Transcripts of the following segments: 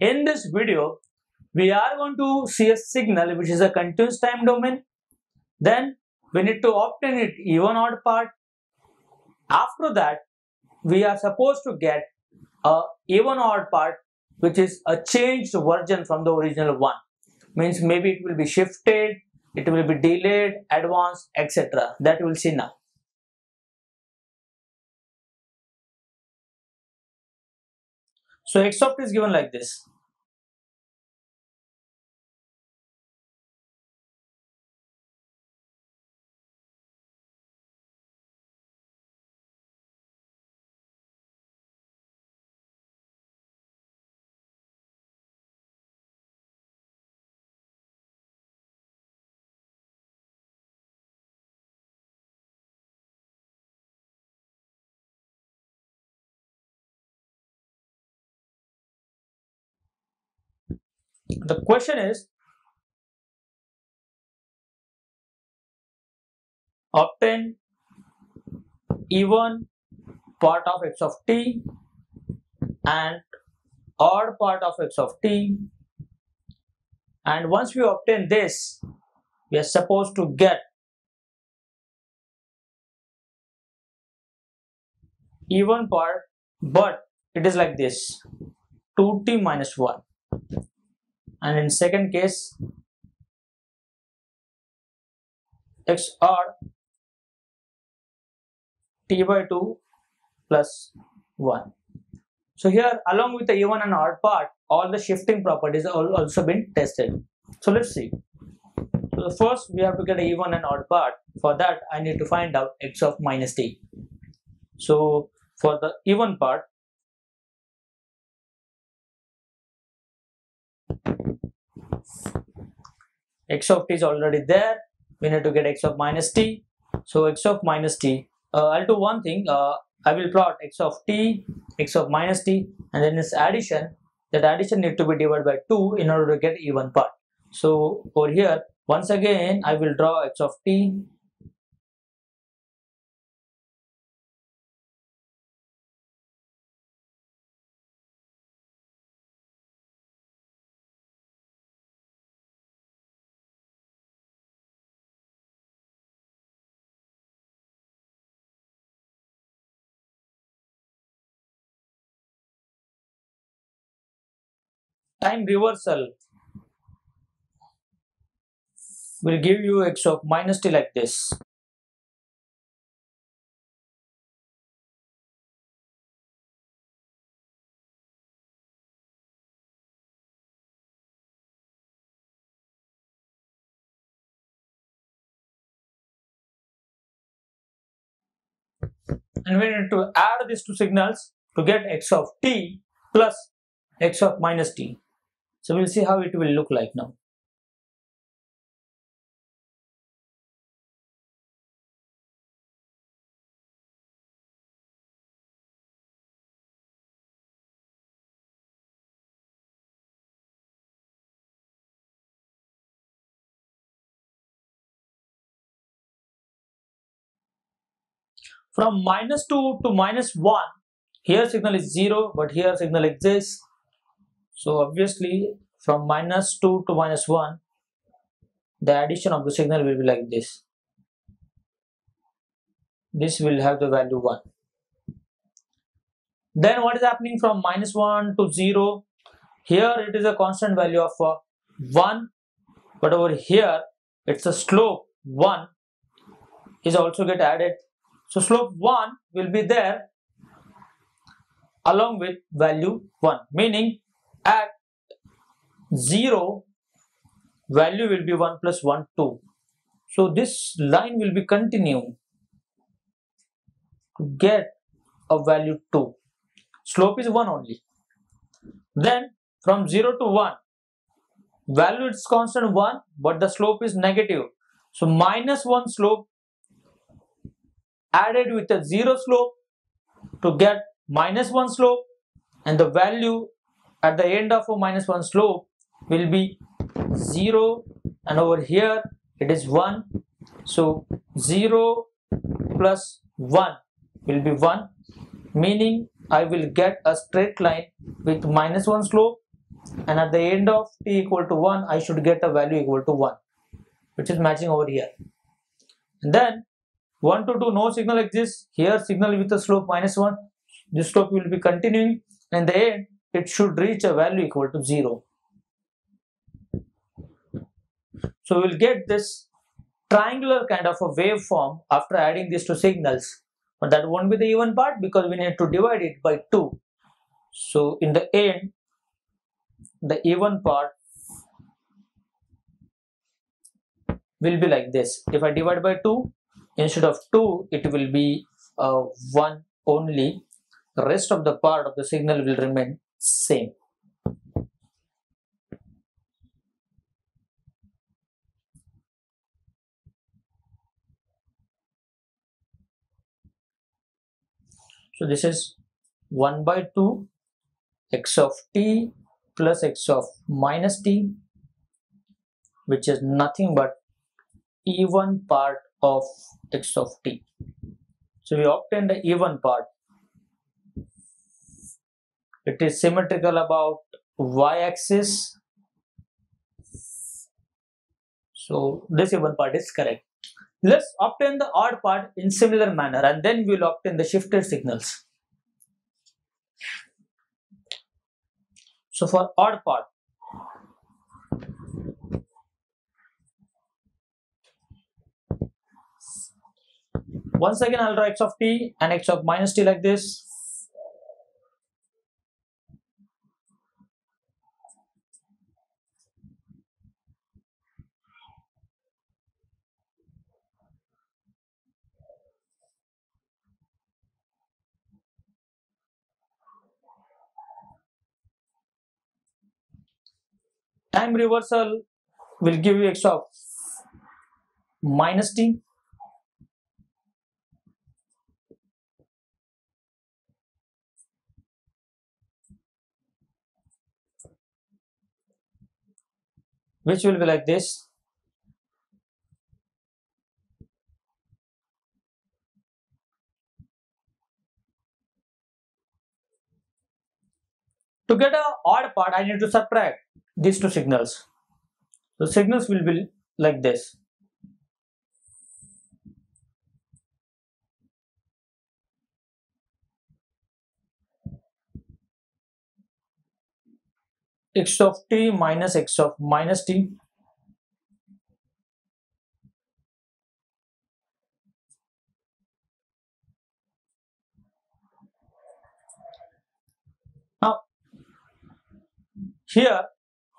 In this video, we are going to see a signal which is a continuous time domain. Then we need to obtain its even odd part. After that, we are supposed to get a even odd part which is a changed version from the original one. Means maybe it will be shifted, it will be delayed, advanced, etc. That we will see now. So x of t is given like this. The question is, obtain even part of x of t and odd part of x of t, and once we obtain this, we are supposed to get even part, but it is like this: 2t minus 1. And in second case, x odd t by 2 plus 1. So here, along with the even and odd part, all the shifting properties have also been tested. So let's see. So first, we have to get an even and odd part. For that, I need to find out x of minus t. So for the even part, x of t is already there. We need to get x of minus t. So x of minus t, I'll do one thing. I will plot x of t, x of minus t, and then this addition. That addition need to be divided by 2 in order to get even part. So over here, once again, I will draw x of t. Time reversal will give you x of minus t like this. And we need to add these two signals to get x of t plus x of minus t. So we'll see how it will look like now. From minus 2 to minus 1, here signal is 0, but here signal exists. So obviously, from minus 2 to minus 1, the addition of the signal will be like this. This will have the value 1. Then what is happening from minus 1 to 0? Here it is a constant value of 1, but over here it's a slope 1 is also get added. So slope 1 will be there along with value 1, meaning at 0, value will be 1 plus 1, 2. So this line will be continued to get a value 2. Slope is 1 only. Then from 0 to 1, value is constant 1, but the slope is negative. So minus 1 slope added with a 0 slope to get minus 1 slope, and the value at the end of a minus 1 slope will be 0, and over here it is 1. So 0 plus 1 will be 1, meaning I will get a straight line with minus 1 slope and at the end of t equal to 1 I should get a value equal to 1, which is matching over here. And then 1 to 2 no signal exists. Here signal with a slope -1, this slope will be continuing, and in the end it should reach a value equal to 0. So we will get this triangular kind of a waveform after adding these two signals, but that won't be the even part because we need to divide it by 2. So in the end the even part will be like this. If I divide by 2, instead of 2 it will be 1 only. The rest of the part of the signal will remain same. So this is 1 by 2 x of t plus x of minus t, which is nothing but even part of x of t. So we obtain the even part. It is symmetrical about y-axis. So this even part is correct. Let's obtain the odd part in similar manner, and then we will obtain the shifted signals. So for odd part, once again I'll draw x of t and x of minus t like this. Time reversal will give you x of minus t. Which will be like this. To get an odd part, I need to subtract these two signals. The signals will be like this. X of t minus x of minus t. Now, here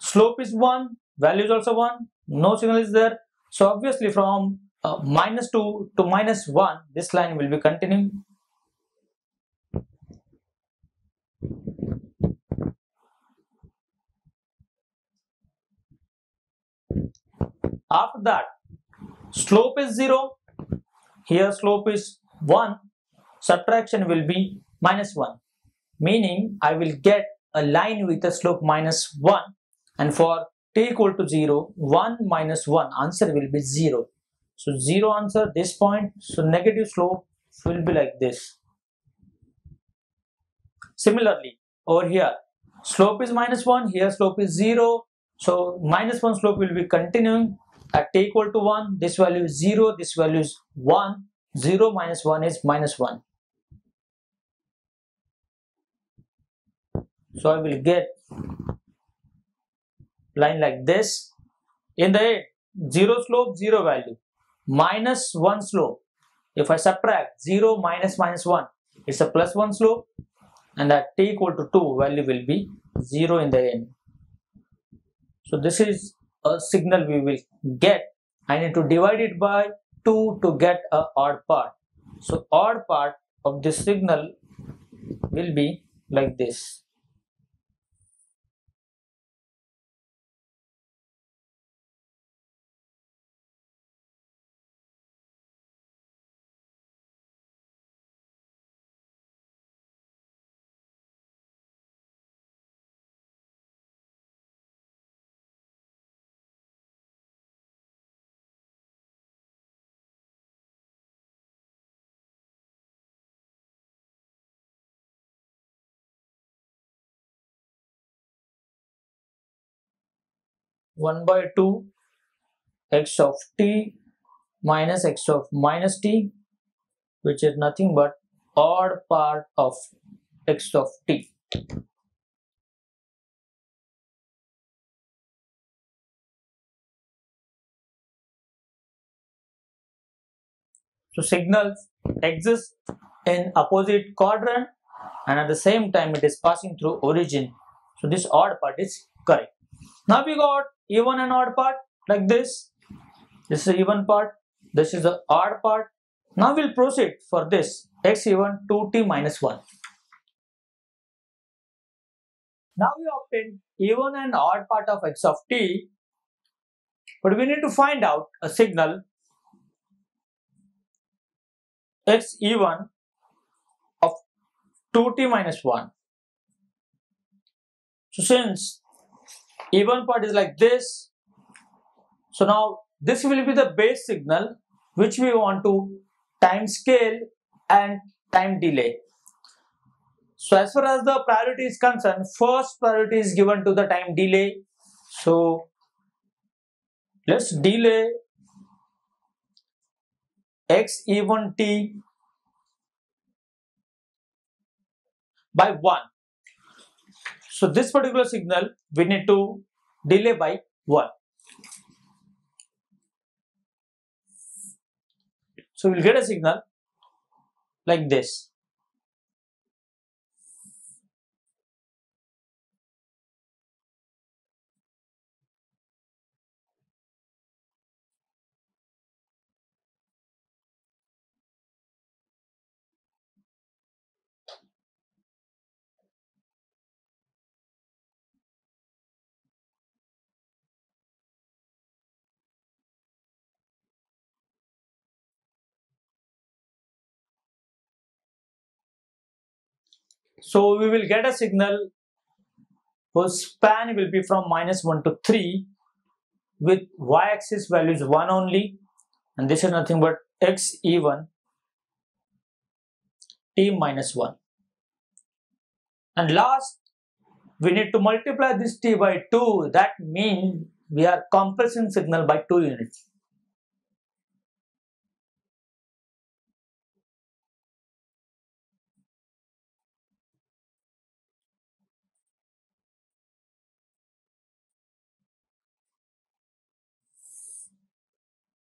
slope is 1, value is also 1, no signal is there. So obviously from minus 2 to minus 1 this line will be continuing. After that slope is 0, here slope is 1, subtraction will be -1, meaning I will get a line with a slope -1. And for t equal to 0, 1 minus 1, answer will be 0. So 0 answer this point, so negative slope will be like this. Similarly, over here, slope is -1, here slope is 0. So -1 slope will be continuing at t equal to 1. This value is 0, this value is 1. 0 minus 1 is -1. So I will get line like this. In the end, 0 slope, 0 value, -1 slope. If I subtract 0 minus minus 1, it's a +1 slope, and at t equal to 2 value will be 0 in the end. So this is a signal we will get. I need to divide it by 2 to get an odd part. So odd part of this signal will be like this. 1 by 2 x of t minus x of minus t, which is nothing but odd part of x of t. So signals exist in opposite quadrant and at the same time it is passing through origin. So this odd part is correct. Now we got even and odd part like this. This is even part. This is the odd part. Now we'll proceed for this x even 2t minus 1. Now we obtain even and odd part of x of t, but we need to find out a signal x even of 2t minus 1. So since even part is like this, so now this will be the base signal which we want to time scale and time delay. So as far as the priority is concerned, first priority is given to the time delay. So let's delay x even t by 1. So this particular signal we need to delay by 1. So we'll get a signal like this. So we will get a signal whose span will be from minus 1 to 3 with y-axis values 1 only, and this is nothing but x even t minus 1. And last, we need to multiply this t by 2. That means we are compressing signal by 2 units.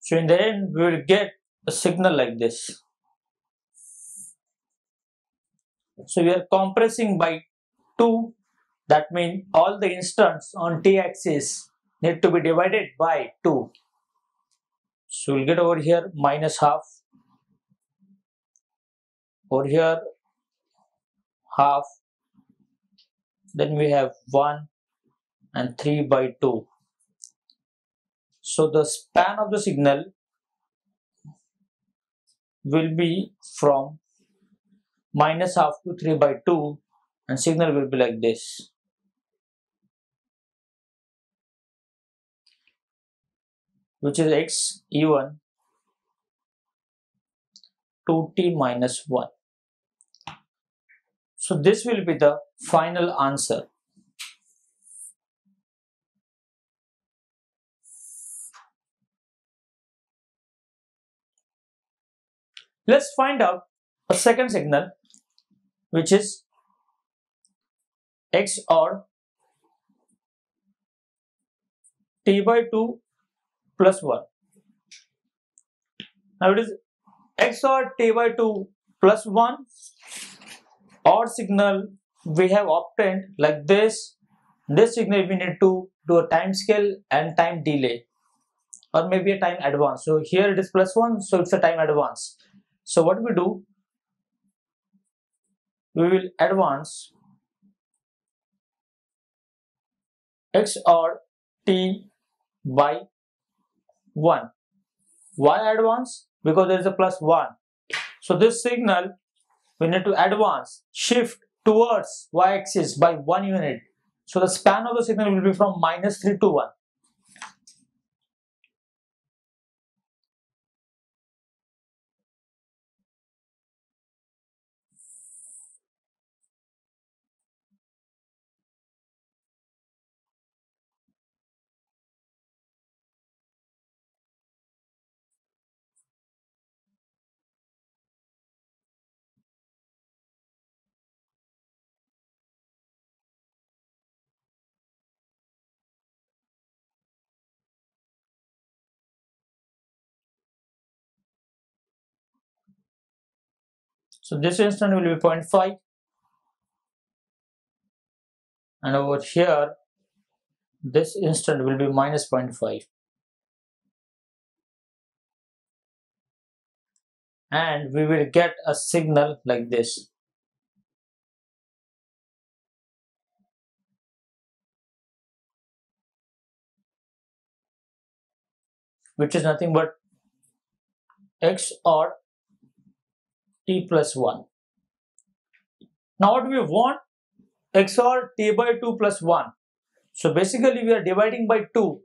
So in the end, we will get a signal like this. So we are compressing by 2. That means all the instants on t-axis need to be divided by 2. So we'll get over here minus half. Over here half. Then we have 1 and 3 by 2. So the span of the signal will be from minus half to 3 by 2, and signal will be like this. Which is x even 2t minus 1. So this will be the final answer. Let's find out a second signal, which is x odd t by 2 plus 1. Now it is x odd t by 2 plus 1. Odd signal we have obtained like this. This signal we need to do a time scale and time delay, or maybe a time advance. So here it is plus 1, so it's a time advance. So what we do, we will advance x or t by 1. Why advance? Because there is a plus 1. So this signal we need to advance, shift towards y-axis by 1 unit. So the span of the signal will be from minus 3 to 1. So this instant will be 0.5, and over here this instant will be minus 0.5, and we will get a signal like this. Which is nothing but x or t plus 1. Now what we want? X or t by 2 plus 1. So basically we are dividing by 2.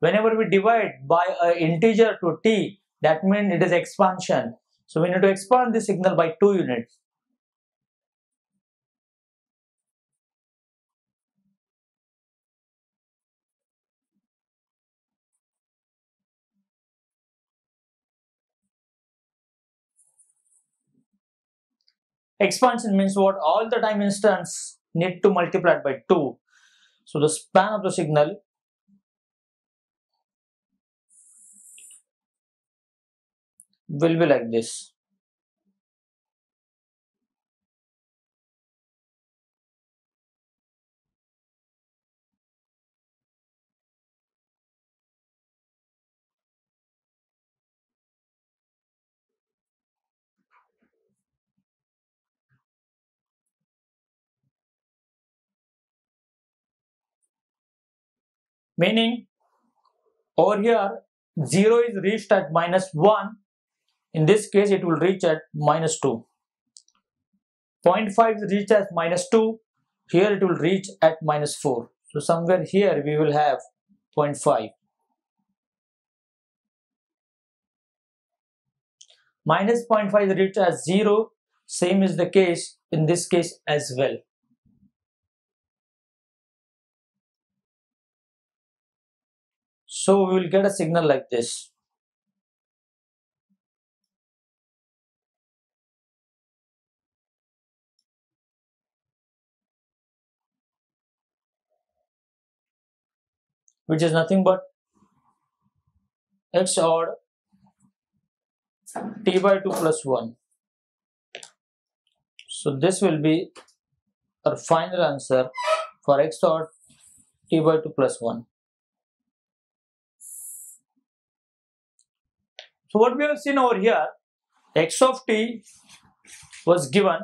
Whenever we divide by an integer to t, that means it is expansion. So we need to expand the signal by 2 units. Expansion means what? All the time instants need to multiply by 2. So the span of the signal will be like this. Meaning, over here 0 is reached at minus 1. In this case, it will reach at minus 2. 0.5 is reached at minus 2. Here it will reach at minus 4. So somewhere here we will have 0.5. Minus 0.5 is reached at 0. Same is the case in this case as well. So we will get a signal like this. Which is nothing but x or t by 2 plus 1. So this will be our final answer for x or t by 2 plus 1. So what we have seen over here, x of t was given.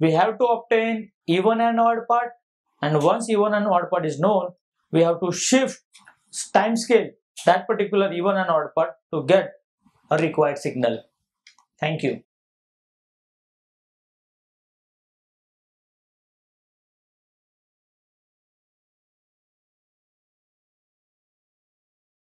We have to obtain even and odd part, and once even and odd part is known, we have to shift time scale that particular even and odd part to get a required signal. Thank you.